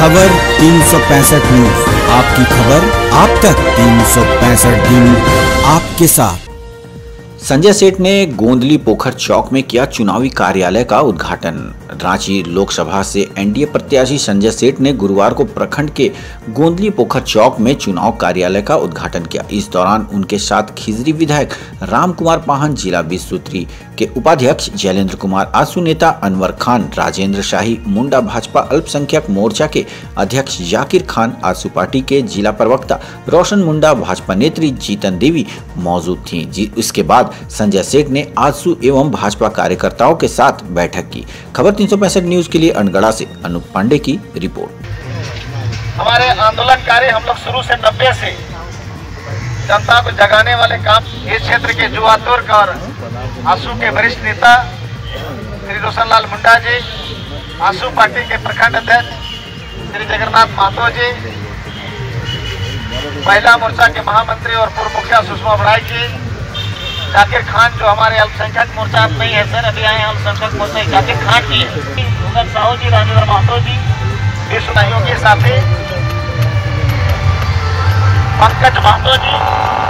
खबर 365 न्यूज, आपकी खबर आप तक 365 दिन आपके साथ। संजय सेठ ने गोंदली पोखर चौक में किया चुनावी कार्यालय का उद्घाटन। रांची लोकसभा से एनडीए प्रत्याशी संजय सेठ ने गुरुवार को प्रखंड के गोंदली पोखर चौक में चुनाव कार्यालय का उद्घाटन किया। इस दौरान उनके साथ खिजरी विधायक रामकुमार पाहन, जिला 20 सूत्री के उपाध्यक्ष जलेंद्र कुमार, आजसू नेता अनवर खान, राजेंद्र शाही मुंडा भाजपा अल्पसंख्यक मोर्चा के अध्यक्ष जाकिर खान, आजसू पार्टी के जिला प्रवक्ता रोशन मुंडा, भाजपा नेत्री जीतन देवी मौजूद थी। इसके बाद संजय सेठ ने आजसू एवं भाजपा कार्यकर्ताओं के साथ बैठक की। खबर 365 न्यूज के लिए अनगढ़ा से अनूप पांडे की रिपोर्ट। हमारे आंदोलन कार्य हम लोग शुरू से 90 से जनता को जगाने वाले काम, इस क्षेत्र के युवा तुर्क और आसू के वरिष्ठ नेता श्री रोशन लाल मुंडा जी, आसू पार्टी के प्रखंड अध्यक्ष श्री जगन्नाथ माथो जी, महिला मोर्चा के महामंत्री और पूर्व मुखिया सुषमा जी, जाकिर खान जो हमारे अल्पसंख्यक मोर्चा नहीं है सर, अभी आए अल्पसंख्यक मोर्चा जाकिर खान की है, साहू जी, राजेंद्र माथो जी, विश्व के साथी पंकज माथो जी।